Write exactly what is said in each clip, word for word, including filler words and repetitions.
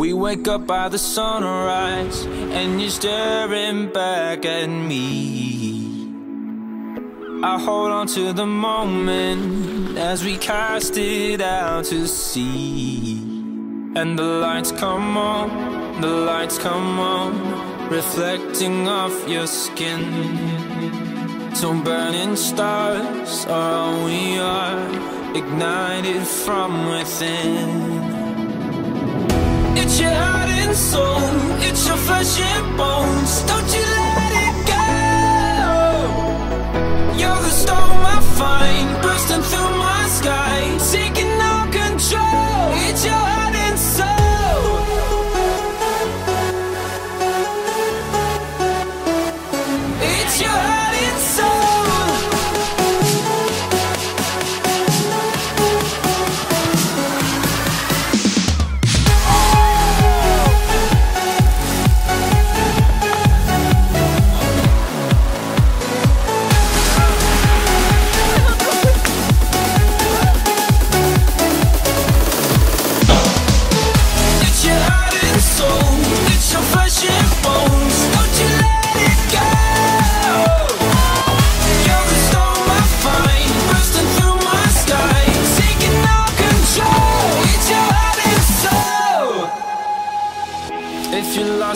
We wake up by the sunrise, and you're staring back at me. I hold on to the moment as we cast it out to sea. And the lights come on, the lights come on, reflecting off your skin. So burning stars are all we are, ignited from within. It's your heart and soul, it's your flesh and bones, don't you let it go. You're the storm I find, bursting through my sky, taking no control. It's your heart and soul. It's your heart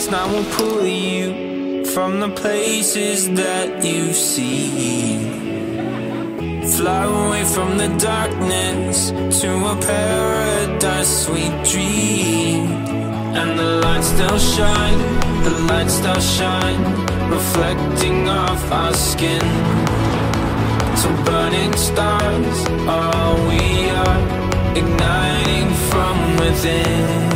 and I will pull you from the places that you've seen. Fly away from the darkness to a paradise we dream. And the lights still shine, the lights still shine, reflecting off our skin. So burning stars are all we are, igniting from within.